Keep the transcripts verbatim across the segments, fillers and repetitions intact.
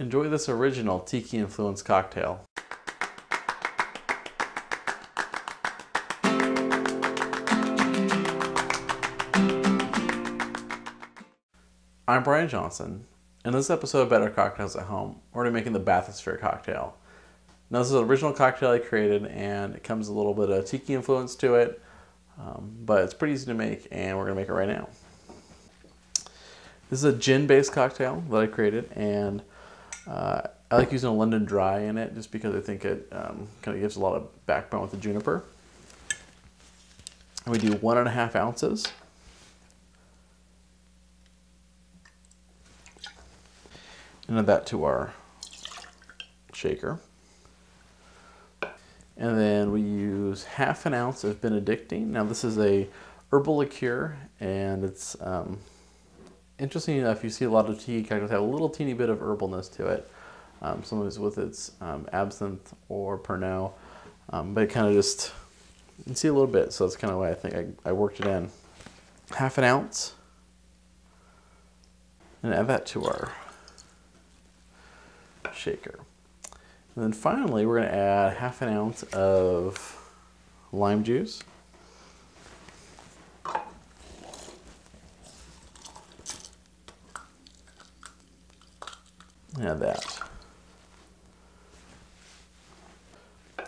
Enjoy this original tiki-influenced cocktail. I'm Brian Johnson. In this episode of Better Cocktails at Home, we're going to be making the Bathysphere cocktail. Now this is an original cocktail I created, and it comes with a little bit of tiki influence to it, um, but it's pretty easy to make, and we're going to make it right now. This is a gin-based cocktail that I created, and uh, I like using a London Dry in it just because I think it um, kind of gives a lot of backbone with the juniper. And we do one and a half ounces. And add that to our shaker. And then we use half an ounce of Benedictine. Now this is a herbal liqueur, and it's um, interesting enough, you see a lot of tea cocktails have a little teeny bit of herbalness to it. Um, sometimes with its um, absinthe or Pernod, um, but it kind of just, you can see a little bit. So that's kind of why I think I, I worked it in. Half an ounce, and add that to our shaker. And then finally, we're going to add half an ounce of lime juice. Add that.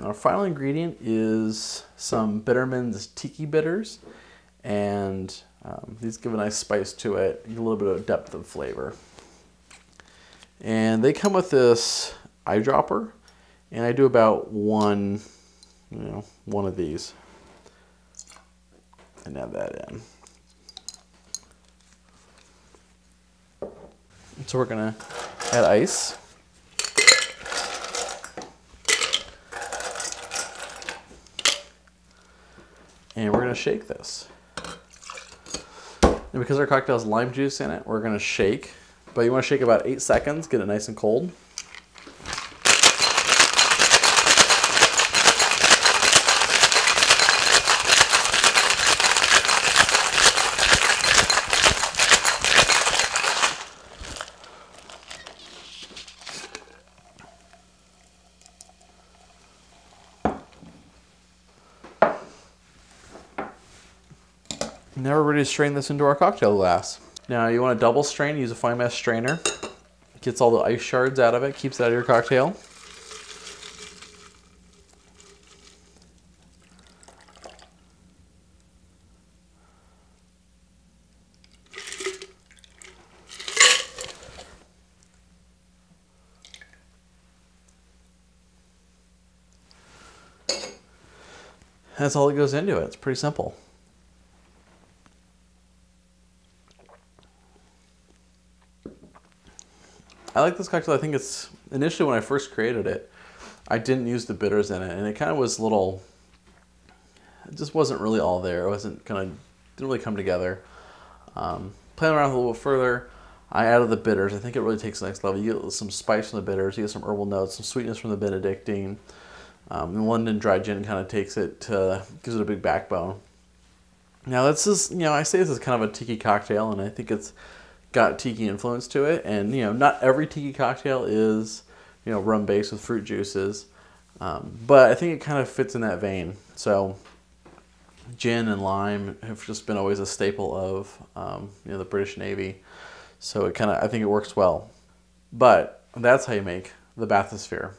Our final ingredient is some Bittermens Tiki Bitters, and um, these give a nice spice to it, a little bit of depth of flavor. And they come with this eyedropper. And I do about one, you know, one of these, and add that in. So we're gonna add ice. And we're gonna shake this. And because our cocktail has lime juice in it, we're gonna shake, but you wanna shake about eight seconds, get it nice and cold. Now we're ready to strain this into our cocktail glass. Now you want to double strain, use a fine mesh strainer. It gets all the ice shards out of it, keeps it out of your cocktail. That's all that goes into it. It's pretty simple. I like this cocktail. I think it's, initially when I first created it, I didn't use the bitters in it, and it kind of was a little, it just wasn't really all there. It wasn't kind of, didn't really come together. Um, playing around a little bit further, I added the bitters. I think it really takes the next level. You get some spice from the bitters, you get some herbal notes, some sweetness from the Benedictine. Um, the London Dry Gin kind of takes it to, gives it a big backbone. Now this is, you know, I say this is kind of a tiki cocktail, and I think it's got tiki influence to it, and you know, not every tiki cocktail is, you know, rum based with fruit juices, um, but I think it kind of fits in that vein. So gin and lime have just been always a staple of um, you know, the British Navy, so it kind of, I think it works well. But that's how you make the Bathysphere.